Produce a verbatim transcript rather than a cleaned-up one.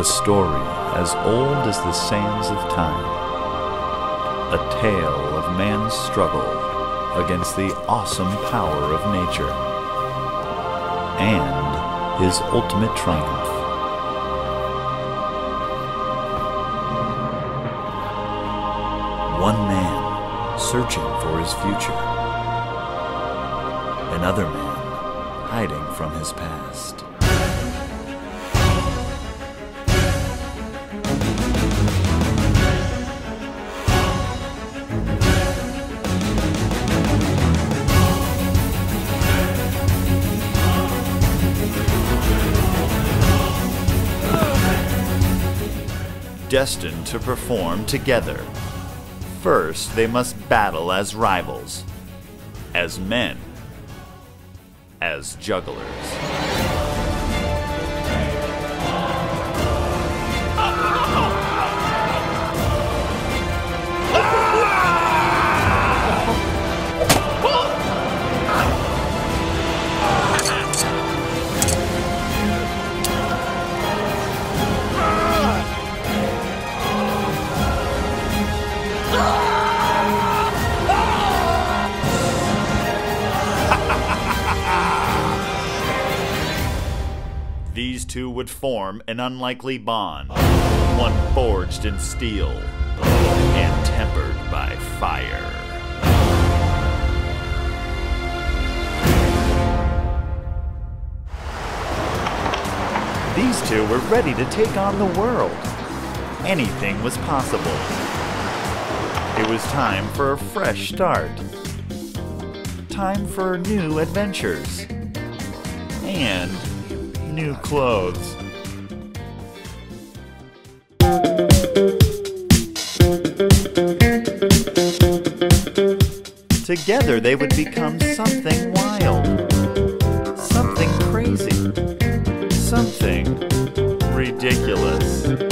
A story as old as the sands of time. A tale of man's struggle against the awesome power of nature. And his ultimate triumph. One man searching for his future. Another man hiding from his past. Destined to perform together. First, they must battle as rivals, as men, as jugglers. These two would form an unlikely bond, one forged in steel and tempered by fire. These two were ready to take on the world. Anything was possible. It was time for a fresh start. Time for new adventures. And new clothes. Together they would become something wild, something crazy, something ridiculous.